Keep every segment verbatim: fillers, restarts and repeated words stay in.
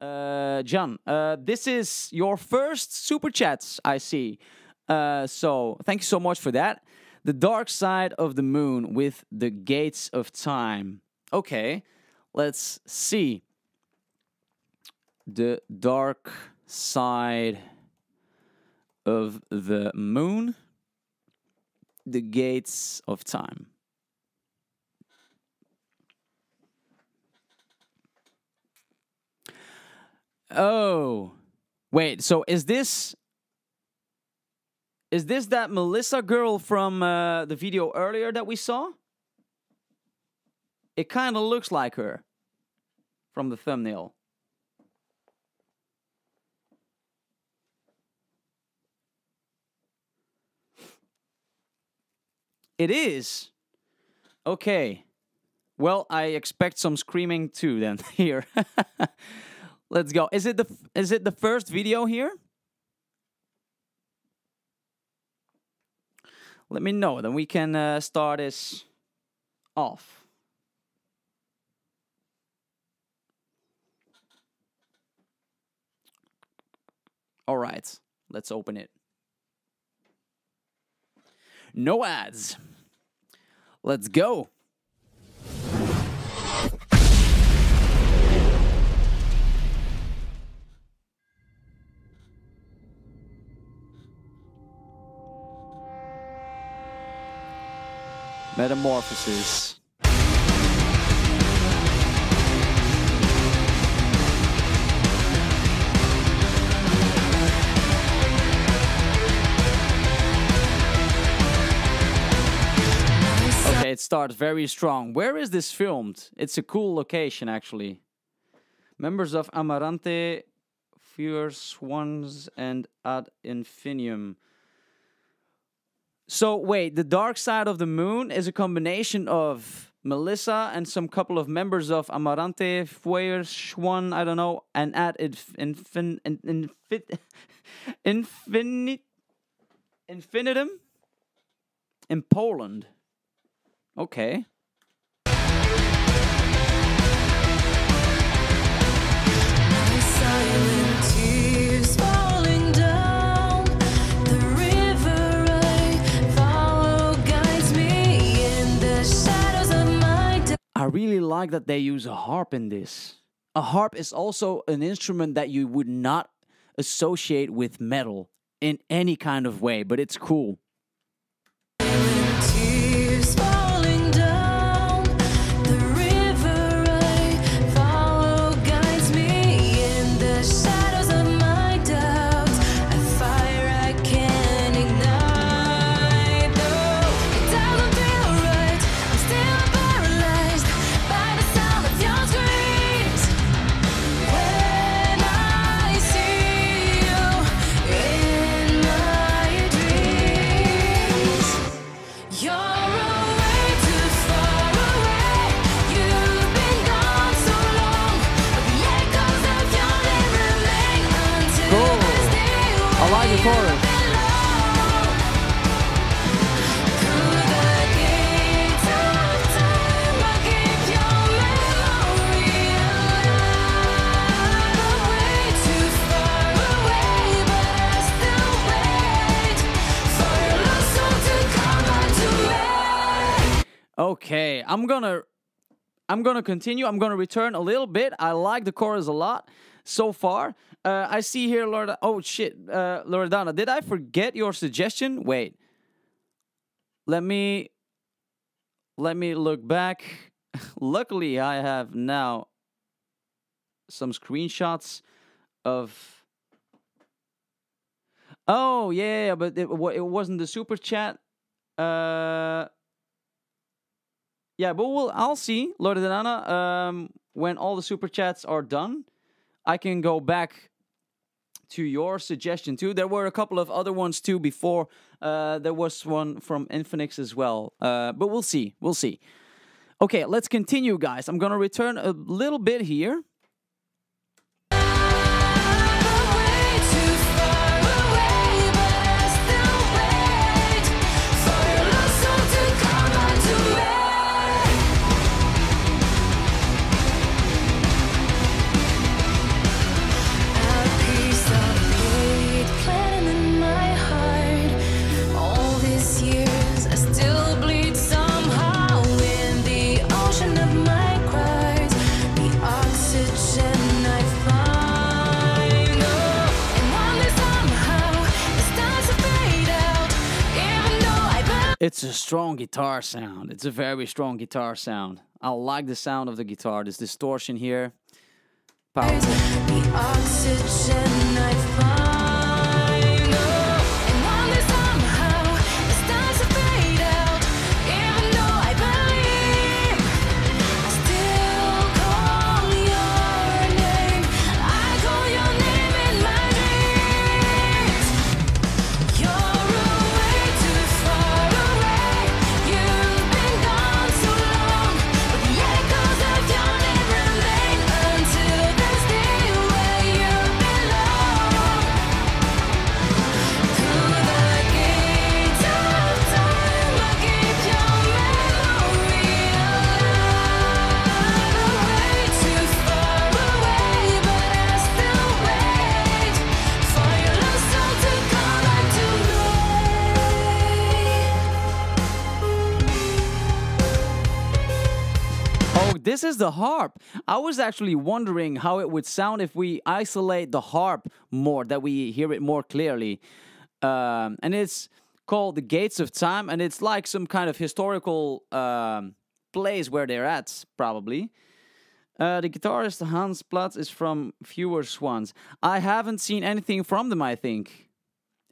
Uh, John, uh, this is your first Super Chats, I see. Uh, so, thank you so much for that. The Dark Side of the Moon with The Gates of Time. Okay, let's see. The Dark Side of the Moon. The Gates of Time. Oh, wait, so is this... Is this that Melissa girl from uh, the video earlier that we saw? It kind of looks like her from the thumbnail. It is. Okay. Well, I expect some screaming too then here. Let's go. Is it the is it the first video here? Let me know, then we can uh, start this off. All right, let's open it. No ads. Let's go. Metamorphosis. Okay, it starts very strong. Where is this filmed? It's a cool location, actually. Members of Amarante, Feuerschwanz, and Ad Infinitum. So, wait, The Dark Side of the Moon is a combination of Melissa and some couple of members of Amarante, Feuerschwanz, I don't know, and Ad infin, infin, infin, Infinitum in Poland. Okay. I really like that they use a harp in this. A harp is also an instrument that you would not associate with metal in any kind of way, but it's cool. Okay, I'm gonna I'm gonna continue. I'm gonna return a little bit. I like the chorus a lot so far. Uh, I see here, Loredana. Oh shit, uh, Loredana, did I forget your suggestion? Wait, let me let me look back. Luckily, I have now some screenshots of. Oh yeah, but it it wasn't the super chat. Uh. Yeah, but we'll, I'll see, Loredana, um, when all the Super Chats are done, I can go back to your suggestion too. There were a couple of other ones too before. Uh, there was one from Infinix as well. Uh, but we'll see, we'll see. Okay, let's continue, guys. I'm going to return a little bit here. It's a strong guitar sound. It's a very strong guitar sound. I like the sound of the guitar. This distortion here. Powerful. The oxygen I find, oh, and wonder somehow it starts to fade out. Even though I believe, I still call your name. I call your name in my dreams. You're away too far away. You've been gone so long, but the echoes of your name remain until. This is the harp. I was actually wondering how it would sound if we isolate the harp more, that we hear it more clearly. Um, and it's called The Gates of Time, and it's like some kind of historical um, place where they're at, probably. Uh, the guitarist Hans Platz is from Feuerschwanz. I haven't seen anything from them, I think.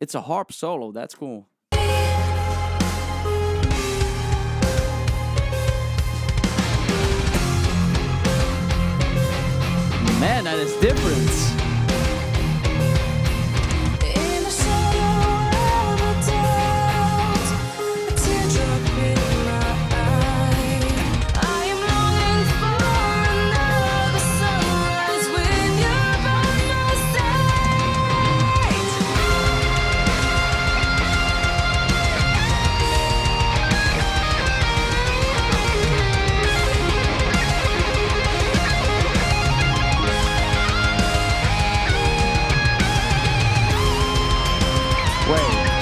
It's a harp solo, that's cool. Man, that is different.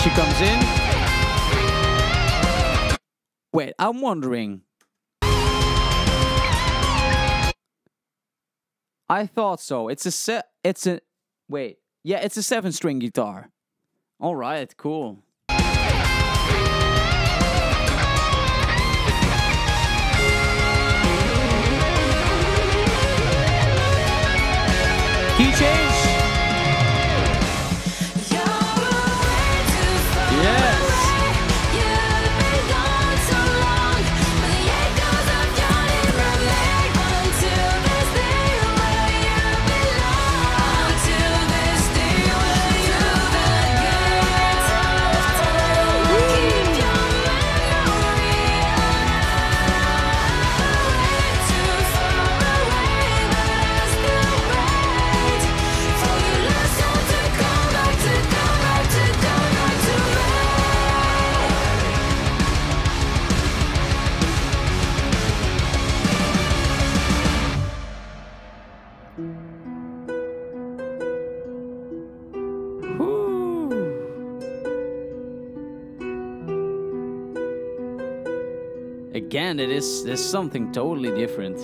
She comes in. Wait, I'm wondering. I thought so. It's a se- It's a. Wait. Yeah, it's a seven-string guitar. All right. Cool. Key change. Again, it is, there's something totally different.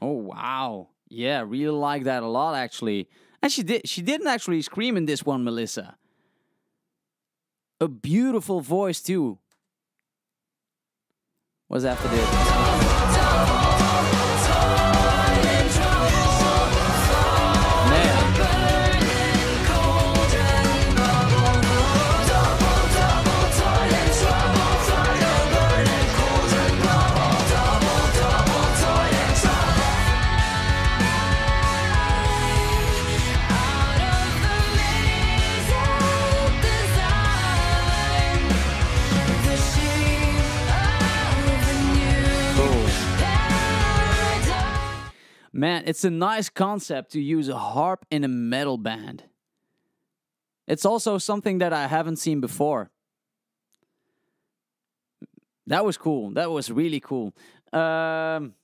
Oh wow. Yeah, really like that a lot actually. And she did she didn't actually scream in this one, Melissa. A beautiful voice too. What's after this? Man, it's a nice concept to use a harp in a metal band. It's also something that I haven't seen before. That was cool. That was really cool. Um...